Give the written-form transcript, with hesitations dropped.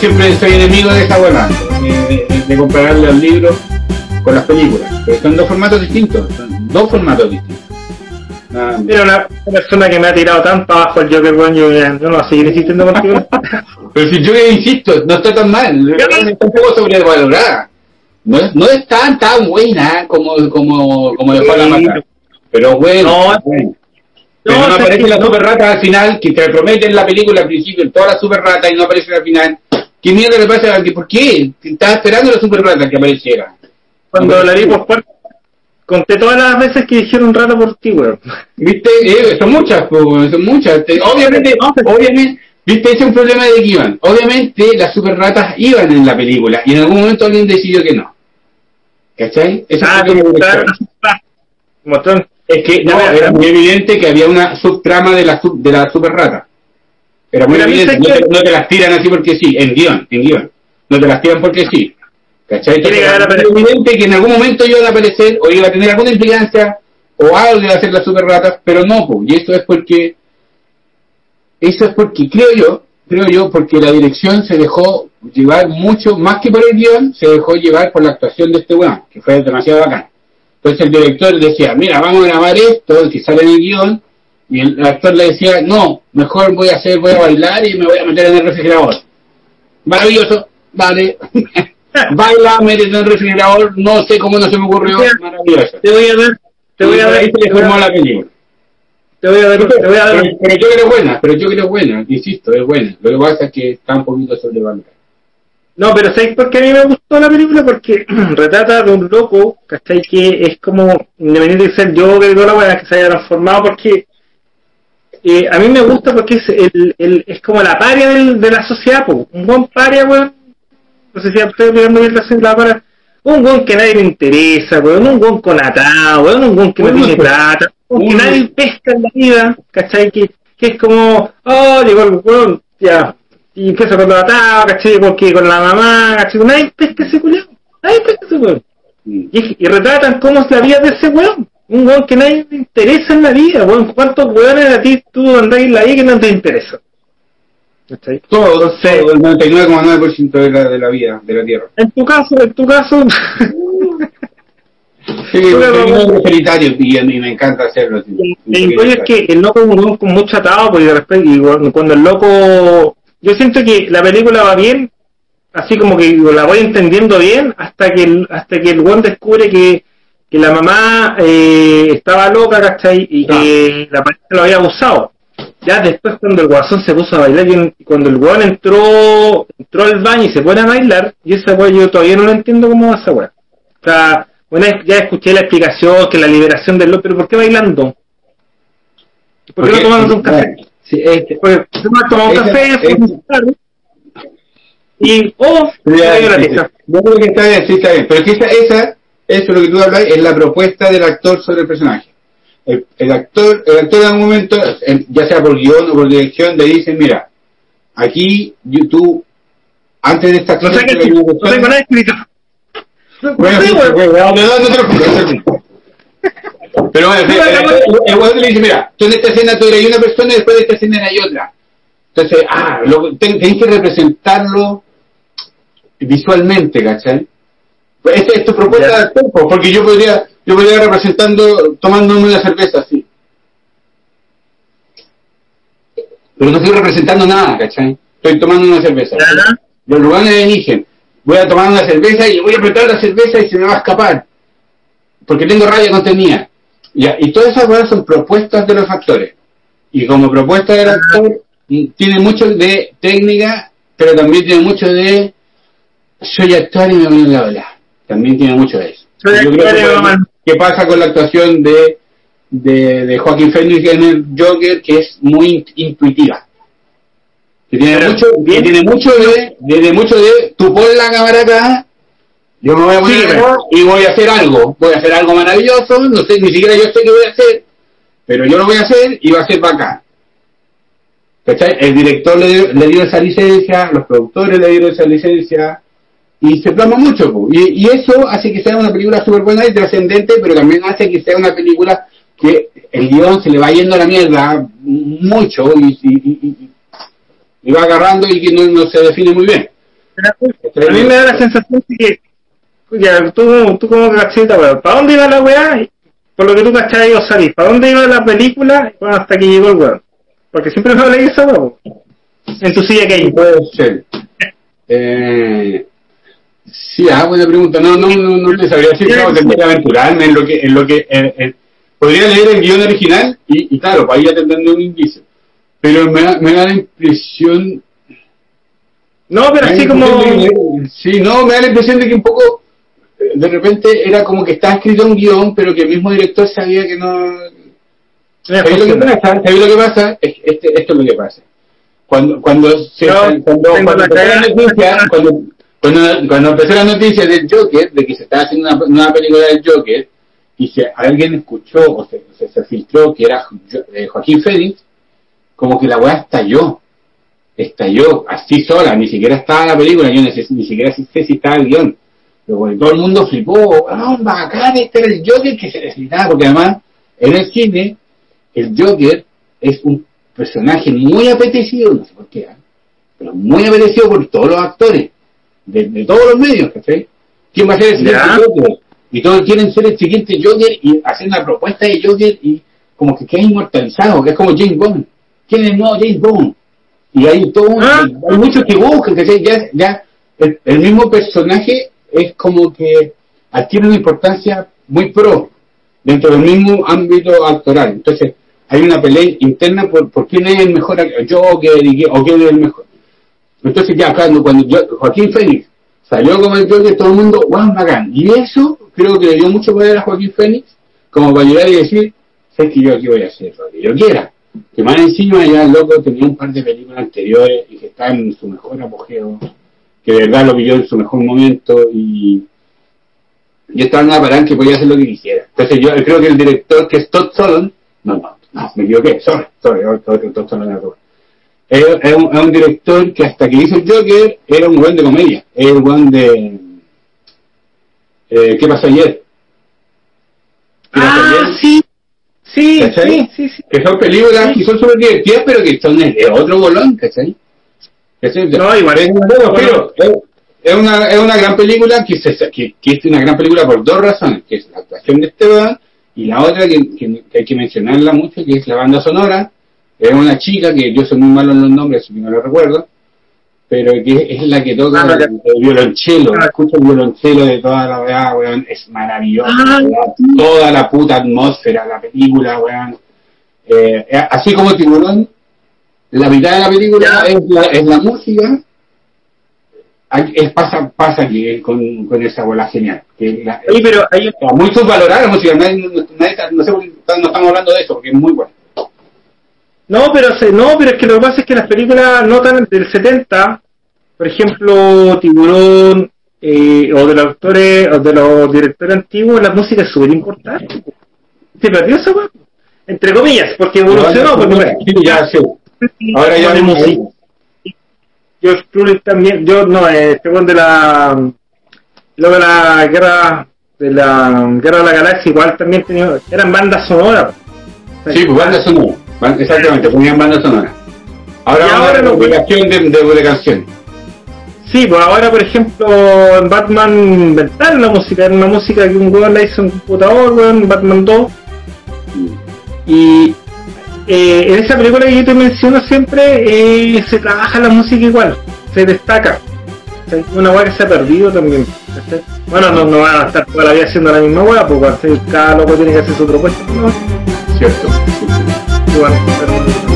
siempre soy enemigo de esta hueá de compararle al libro con las películas, pero son dos formatos distintos, Mira, una persona que me ha tirado tan para abajo el Joker, bueno, yo no voy a seguir insistiendo contigo. Pero si yo insisto, no está tan mal, está un poco sobrevalorada, no es tan buena como dejó la mata, pero bueno, pero no aparece la super rata al final, que te prometen la película al principio, toda la super rata, y no aparece al final. ¿Qué mierda le pasa a ti? ¿Por qué? Estaba esperando la super rata que apareciera. Cuando la vi por cuarto, conté todas las veces que dijeron rata por ti, weón. ¿Viste? Son muchas, pues, son muchas. Obviamente, viste, ese es un problema de que iban. Obviamente las super ratas iban en la película, y en algún momento alguien decidió que no. ¿Cachai? Esa es la... Es que no, era muy evidente que había una subtrama de la super rata. Era muy evidente, no te las tiran así porque sí, en guión. No te las tiran porque sí. ¿Cachai? Era evidente que en algún momento iban a aparecer, o iba a tener alguna implicancia, o algo iba a hacer las super ratas, pero no, po. Y eso es porque creo yo, porque la dirección se dejó llevar mucho, más que por el guión, se dejó llevar por la actuación de este weón, que fue demasiado bacán. Entonces el director decía, mira, vamos a grabar esto, que sale en el guión, y el actor le decía, no, mejor voy a bailar y me voy a meter en el refrigerador. Maravilloso, vale. Baila, métete en el refrigerador, no sé cómo no se me ocurrió, maravilloso. Te voy a ver. Te voy a ver. Te voy a ver. Pero yo creo buena, insisto, es buena. Lo que pasa es que está un poquito sobrevalorada. No, pero ¿sabes por qué a mí me gustó la película? Porque retrata de un loco, ¿cachai? Que es como, independiente de ser yo que toda la buena que se haya transformado, porque a mí me gusta porque es como la paria de la sociedad, po. Un buen paria, weón. No sé si a ustedes mirando bien la paria. Un buen que nadie le interesa, weón. Un buen conatado, weón. Un buen que no tiene plata. Un buen que nadie pesca en la vida, ¿cachai? Que es como, oh, llegó el weón, ya. Y empieza con la atado, ¿cachai? Porque con la mamá, ¿cachai? Nadie pesca ese culiao, nadie pesca ese weón. Y retratan cómo es la vida de ese weón. Un weón que nadie te interesa en la vida, weón. ¿Cuántos weones a ti tú andás en la vida que no te interesa? ¿Cachai? Todos, el 99,9% de la vida, de la tierra. En tu caso... Sí, es solitario y me encanta hacerlo. La historia es que el loco es un weón con mucho atado, porque de repente, y cuando el loco... Yo siento que la película va bien, así como que la voy entendiendo bien, hasta que el weón descubre que la mamá estaba loca, ¿cachai? Y que la pareja lo había abusado. Ya después cuando el guasón se puso a bailar, y cuando el weón entró al baño y se pone a bailar, y esa weón yo todavía no lo entiendo cómo va esa weón. O sea, bueno, ya escuché la explicación, que la liberación del loco, pero ¿por qué bailando? ¿Por qué no tomamos un café? Sí, yo creo que está bien, sí, está bien. Pero que eso es lo que tú hablas, es la propuesta del actor sobre el personaje. El actor en algún momento, ya sea por guión o por dirección, le dice, mira, aquí YouTube, antes de esta clase... No tengo nada escrito. No, pero bueno, el weón le dice, mira, tú en esta escena tú eres una persona y después de esta escena hay otra. Entonces, tenés que representarlo visualmente, ¿cachai? Esta es tu propuesta de tiempo, porque yo podría ir representando, tomándome una cerveza así. Pero no estoy representando nada, ¿cachai? Estoy tomando una cerveza. Los lugares eligen, voy a tomar una cerveza y voy a apretar la cerveza y se me va a escapar. Porque tengo rabia no tenía. Ya, y todas esas cosas son propuestas de los actores. Y como propuesta del actor, tiene mucho de técnica, pero también tiene mucho de soy actor y me voy en la ola. También tiene mucho de eso. Yo creo que pasa con la actuación de Joaquín Phoenix en el Joker, que es muy intuitiva. Que tiene mucho de tú pon la cámara acá. Yo me voy a poner acá y voy a hacer algo maravilloso, no sé, ni siquiera yo sé qué voy a hacer, pero yo lo voy a hacer y va a ser bacán. ¿Cachai? El director le dio esa licencia, los productores le dieron esa licencia, y se plasma mucho, pues. Y eso hace que sea una película súper buena y trascendente, pero también hace que sea una película que el guión se le va yendo a la mierda mucho, y va agarrando y que no se define muy bien. Pero a mí me da la sensación de que, ya, tú como cachita, weón, ¿para dónde iba la weá? Por lo que tú cachabas, yo salí. ¿Para dónde iba la película? Bueno, hasta que llegó el weón. Porque siempre me hablé de eso, weón. En tu silla que hay. Puede ser. Sí, buena pregunta. No te sabría decir, no, tendría que aventurarme en lo que... podría leer el guión original y claro, para ir atendiendo un indicio. Pero me da la impresión... No, pero así como... Sí, no, me da la impresión de que un poco... De repente era como que estaba escrito un guión, pero que el mismo director sabía que no... ¿Sabéis lo que pasa? Esto es lo que pasa. Cuando empezó la noticia del Joker, de que se estaba haciendo una película del Joker, y si alguien escuchó o se filtró que era Joaquín Phoenix, como que la weá estalló así sola, ni siquiera estaba la película, yo ni siquiera sé si estaba el guión. Pero bueno, todo el mundo flipó, bacán, este era el Joker que se necesitaba, porque además en el cine el Joker es un personaje muy apetecido, no sé por qué, pero muy apetecido por todos los actores, de todos los medios, ¿cachai? ¿Quién va a ser el siguiente Joker? Y todos quieren ser el siguiente Joker y hacer una propuesta de Joker y como que queda inmortalizado, que es como James Bond. ¿Quién es el nuevo James Bond? Y hay todo, hay muchos que buscan, ¿cachai? Ya el mismo personaje es como que adquiere una importancia muy pro dentro del mismo ámbito actoral. Entonces hay una pelea interna por quién es el mejor Joker o quién es el mejor. Entonces ya cuando Joaquín Phoenix salió como el Joker, todo el mundo, ¡guau, bacán! Y eso creo que le dio mucho poder a Joaquín Phoenix como para llegar y decir, sé que yo aquí voy a hacer lo que yo quiera. Que más encima ya el loco tenía un par de películas anteriores y que está en su mejor apogeo, que de verdad lo pilló en su mejor momento y estaba en una parada que podía hacer lo que quisiera. Entonces yo creo que el director, que es Todd Phillips, no, me equivoqué, sorry, Todd Phillips es un director que hasta que hizo el Joker era un buen de comedia, era un buen de ¿qué pasó ayer? Sí. Que son películas que son súper divertidas, pero que son de otro bolón, ¿cachai? No, igual es un loco, pero es una gran película que es una gran película por dos razones, que es la actuación de Esteban y la otra que hay que mencionarla mucho, que es la banda sonora. Es una chica que yo soy muy malo en los nombres, así que no lo recuerdo, pero que es la que toca el violonchelo. Escucho el violonchelo de toda la weá, weón, es maravilloso. Toda la puta atmósfera, la película, weón. Así como Tiburón, la mitad de la película es la música. Pasa aquí con esa bola genial. Sí, pero hay muy subvalorada la música, no sé por qué no estamos hablando de eso, porque es muy bueno. No, pero es que lo que pasa es que las películas no tan del 70, por ejemplo, Tiburón, o de los actores, o de los directores antiguos, la música es súper importante. Se perdió esa weá, entre comillas, porque evolucionó. Ahora ya de música. George Clooney también, luego de la guerra de la galaxia igual también tenía, eran bandas sonoras. Sí, pues bandas sonoras. Exactamente, ponían banda sonora. Ahora vamos a la publicación de canciones. Sí, pues ahora, por ejemplo, en Batman inventaron la música. Era una música que un weón la hizo en un computador, en Batman 2. Y en esa película que yo te menciono siempre, se trabaja la música igual, se destaca. O sea, una weá que se ha perdido también. Bueno, no van a estar toda la vida haciendo la misma weá, porque cada loco tiene que hacer su propuesta, ¿no? Cierto. Igual, pero...